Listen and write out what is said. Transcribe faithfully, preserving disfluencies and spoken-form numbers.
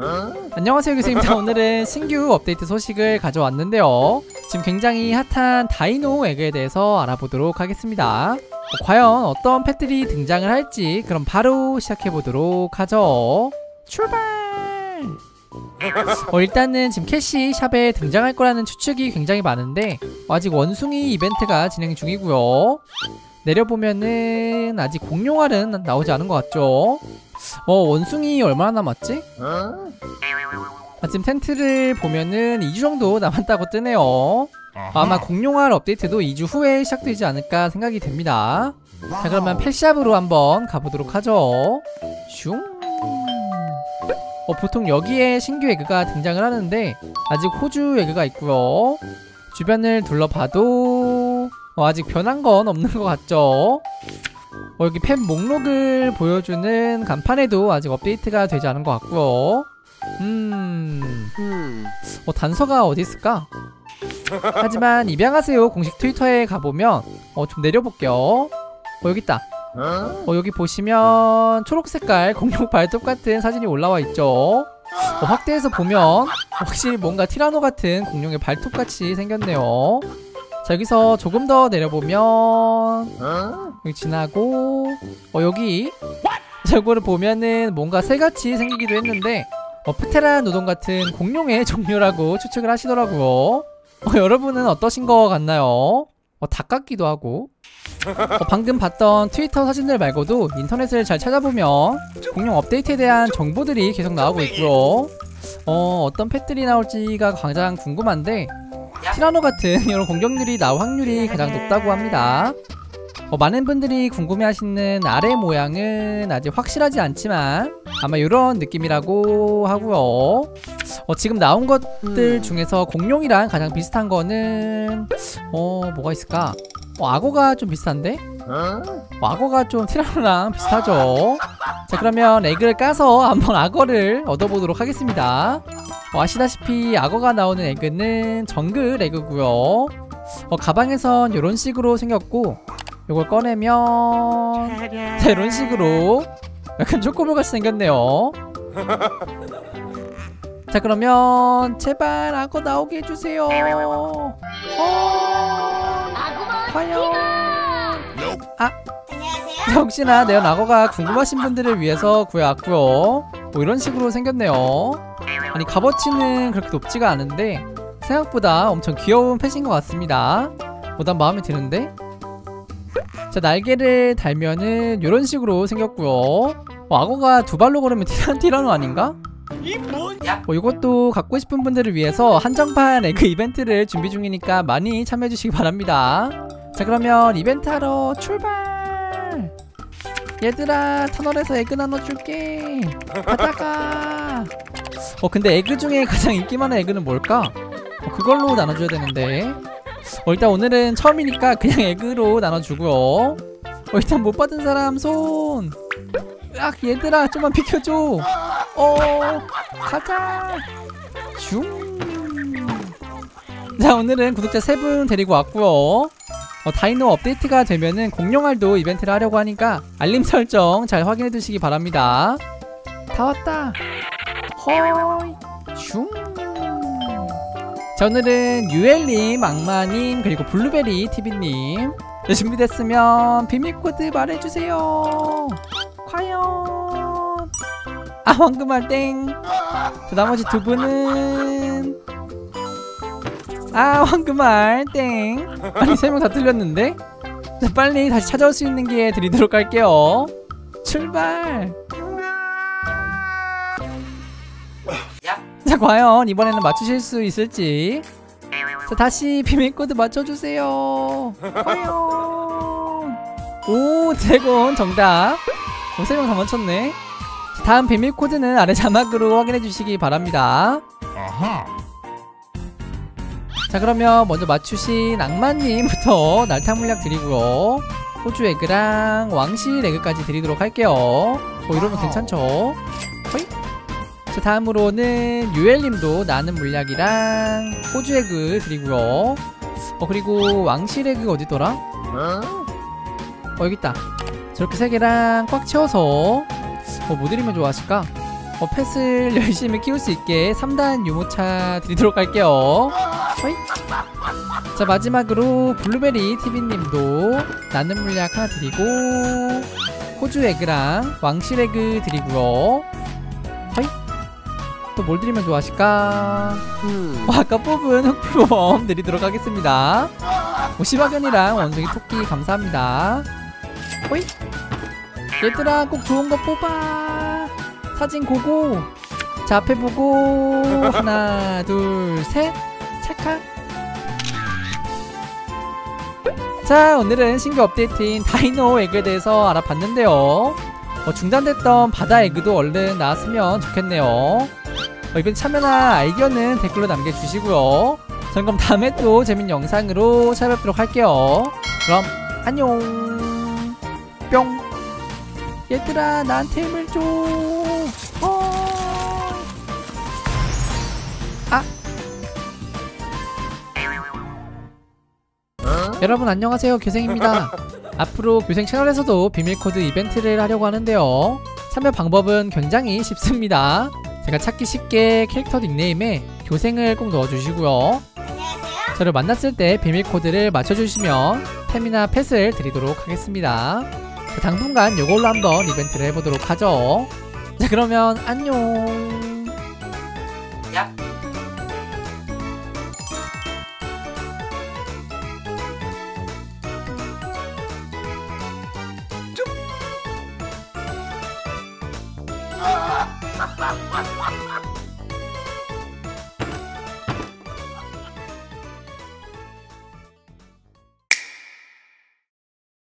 어? 안녕하세요, 교수님입니다. 오늘은 신규 업데이트 소식을 가져왔는데요, 지금 굉장히 핫한 다이노 에그에 대해서 알아보도록 하겠습니다. 과연 어떤 펫들이 등장을 할지 그럼 바로 시작해보도록 하죠. 출발! 어, 일단은 지금 캐시 샵에 등장할 거라는 추측이 굉장히 많은데 아직 원숭이 이벤트가 진행 중이고요, 내려보면은 아직 공룡알은 나오지 않은 것 같죠? 어, 원숭이 얼마나 남았지? 아, 지금 텐트를 보면은 이 주 정도 남았다고 뜨네요. 아마 공룡알 업데이트도 이 주 후에 시작되지 않을까 생각이 됩니다. 자, 그러면 펫샵으로 한번 가보도록 하죠. 슝. 어, 보통 여기에 신규 에그가 등장을 하는데 아직 호주 에그가 있고요, 주변을 둘러봐도 어, 아직 변한 건 없는 것 같죠? 어, 여기 펫 목록을 보여주는 간판에도 아직 업데이트가 되지 않은 것 같고요. 음... 어, 단서가 어디 있을까? 하지만 입양하세요 공식 트위터에 가보면 어, 좀 내려볼게요. 어, 여기 있다. 어, 여기 보시면 초록색깔 공룡 발톱 같은 사진이 올라와 있죠. 어, 확대해서 보면 확실히 뭔가 티라노 같은 공룡의 발톱같이 생겼네요. 자, 여기서 조금 더 내려보면 여기 지나고 어, 여기 저거를 보면은 뭔가 새같이 생기기도 했는데 어, 프테라노돈 같은 공룡의 종류라고 추측을 하시더라고요. 어, 여러분은 어떠신 거 같나요? 어, 닭 같기도 하고. 어, 방금 봤던 트위터 사진들 말고도 인터넷을 잘 찾아보면 공룡 업데이트에 대한 정보들이 계속 나오고 있고요. 어, 어떤 펫들이 나올지가 가장 궁금한데 티라노 같은 이런 공격률이 나올 확률이 가장 높다고 합니다. 어, 많은 분들이 궁금해하시는 아래 모양은 아직 확실하지 않지만 아마 이런 느낌이라고 하고요. 어, 지금 나온 것들 중에서 공룡이랑 가장 비슷한 거는 어, 뭐가 있을까? 어, 악어가 좀 비슷한데? 어, 악어가 좀 티라노랑 비슷하죠? 자, 그러면 에그를 까서 한번 악어를 얻어보도록 하겠습니다. 어, 아시다시피 악어가 나오는 에그는 정글 에그고요. 어, 가방에선 이런 식으로 생겼고 요걸 꺼내면 자, 이런 식으로 약간 초코볼같이 생겼네요. 자, 그러면 제발 악어 나오게 해주세요. 어, 과연 아, 자, 혹시나 내가 악어가 궁금하신 분들을 위해서 구해왔고요. 뭐 이런 식으로 생겼네요. 아니, 값어치는 그렇게 높지가 않은데 생각보다 엄청 귀여운 펫인 것 같습니다. 어, 난 마음에 드는데? 자, 날개를 달면은 요런 식으로 생겼고요. 어, 악어가 두 발로 걸으면 티란, 티라노 아닌가? 어, 이것도 갖고 싶은 분들을 위해서 한정판 에그 이벤트를 준비 중이니까 많이 참여해주시기 바랍니다. 자, 그러면 이벤트 하러 출발! 얘들아, 터널에서 에그 나눠줄게. 받다가. 어, 근데 에그 중에 가장 인기 많은 에그는 뭘까? 어, 그걸로 나눠줘야 되는데. 어, 일단 오늘은 처음이니까 그냥 에그로 나눠주고요. 어, 일단 못 받은 사람 손. 으악, 얘들아 좀만 비켜줘. 어, 가자. 슝. 자, 오늘은 구독자 세 분 데리고 왔고요. 어, 다이노 업데이트가 되면은 공룡알도 이벤트를 하려고 하니까 알림 설정 잘 확인해 두시기 바랍니다. 다 왔다. 허이. 슝. 자, 오늘은 유엘님, 악마님, 그리고 블루베리티비님, 네, 준비됐으면 비밀코드 말해주세요. 과연 아, 황금알 땡. 자, 나머지 두 분은 아, 황금알 땡. 아니, 세 명 다 틀렸는데? 자, 빨리 다시 찾아올 수 있는 기회 드리도록 할게요. 출발! 자, 과연 이번에는 맞추실 수 있을지. 자, 다시 비밀코드 맞춰주세요. 과연 오, 드래곤 정답. 오, 세 명 다 맞췄네. 자, 다음 비밀코드는 아래 자막으로 확인해주시기 바랍니다. 자, 그러면 먼저 맞추신 악마님부터 날탕 물약 드리고요, 호주 에그랑 왕실 에그까지 드리도록 할게요. 오, 이러면 괜찮죠? 호잇. 자, 다음으로는 유엘님도 나는 물약이랑 호주 에그 드리고요. 어, 그리고 왕실 에그 어디더라? 어, 여기 있다. 저렇게 세 개랑 꽉 채워서 어, 뭐 드리면 좋아하실까? 어, 펫을 열심히 키울 수 있게 삼단 유모차 드리도록 할게요. 어이? 자, 마지막으로 블루베리티비님도 나눔 물약 하나 드리고 호주 에그랑 왕실 에그 드리고요. 어이? 또 뭘 드리면 좋아하실까? 음. 어, 아까 뽑은 흑표범 드리도록 하겠습니다. 어, 시바견이랑 원숭이 토끼 감사합니다. 호잇! 얘들아 꼭 좋은 거 뽑아. 사진 고고. 자, 앞에 보고 하나 둘 셋 찰칵. 자, 오늘은 신규 업데이트인 다이노 에그에 대해서 알아봤는데요, 어, 중단됐던 바다 에그도 얼른 나왔으면 좋겠네요. 어, 이번 참여나 아이디어는 댓글로 남겨주시고요, 전 그럼 다음에 또 재밌는 영상으로 찾아뵙도록 할게요. 그럼 안녕. 뿅. 얘들아 나한테 힘을 줘. 어. 아. 어? 여러분 안녕하세요, 교생입니다. 앞으로 교생 채널에서도 비밀코드 이벤트를 하려고 하는데요, 참여 방법은 굉장히 쉽습니다. 제가 찾기 쉽게 캐릭터 닉네임에 교생을 꼭 넣어주시고요, 안녕하세요. 저를 만났을 때 비밀코드를 맞춰주시면 템이나 펫을 드리도록 하겠습니다. 당분간 요걸로 한번 이벤트를 해보도록 하죠. 자, 그러면 안녕. 야. 쭉.